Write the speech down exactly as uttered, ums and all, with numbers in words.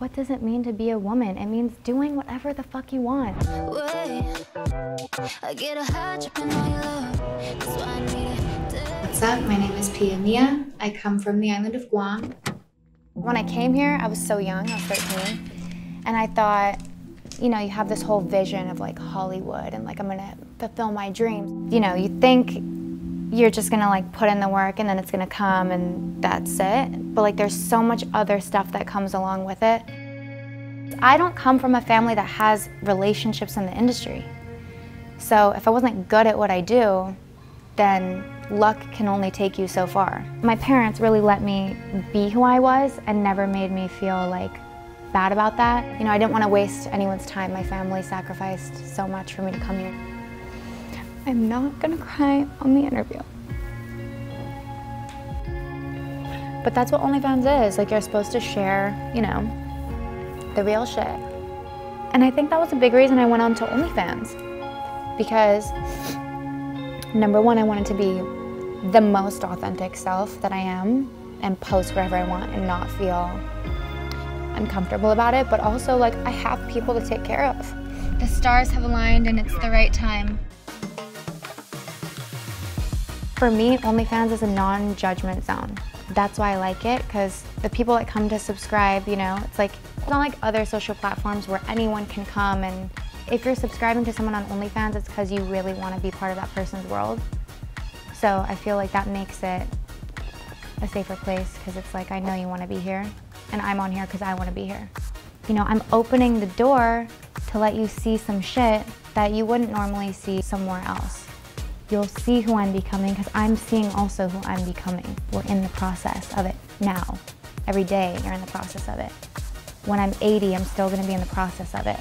What does it mean to be a woman? It means doing whatever the fuck you want. What's up? My name is Pia Mia. I come from the island of Guam. When I came here, I was so young, I was thirteen. And I thought, you know, you have this whole vision of like Hollywood and like, I'm gonna fulfill my dreams. You know, you think you're just gonna like put in the work and then it's gonna come and that's it. But like there's so much other stuff that comes along with it. I don't come from a family that has relationships in the industry. So if I wasn't good at what I do, then luck can only take you so far. My parents really let me be who I was and never made me feel like bad about that. You know, I didn't want to waste anyone's time. My family sacrificed so much for me to come here. I'm not gonna cry on the interview. But that's what OnlyFans is. Like, you're supposed to share, you know, the real shit. And I think that was a big reason I went on to OnlyFans. Because, number one, I wanted to be the most authentic self that I am and post wherever I want and not feel uncomfortable about it. But also, like, I have people to take care of. The stars have aligned and it's the right time. For me, OnlyFans is a non-judgment zone. That's why I like it, because the people that come to subscribe, you know, it's like, it's not like other social platforms where anyone can come, and if you're subscribing to someone on OnlyFans, it's because you really want to be part of that person's world. So I feel like that makes it a safer place, because it's like, I know you want to be here, and I'm on here because I want to be here. You know, I'm opening the door to let you see some shit that you wouldn't normally see somewhere else. You'll see who I'm becoming, because I'm seeing also who I'm becoming. We're in the process of it now. Every day, you're in the process of it. When I'm eighty, I'm still gonna be in the process of it.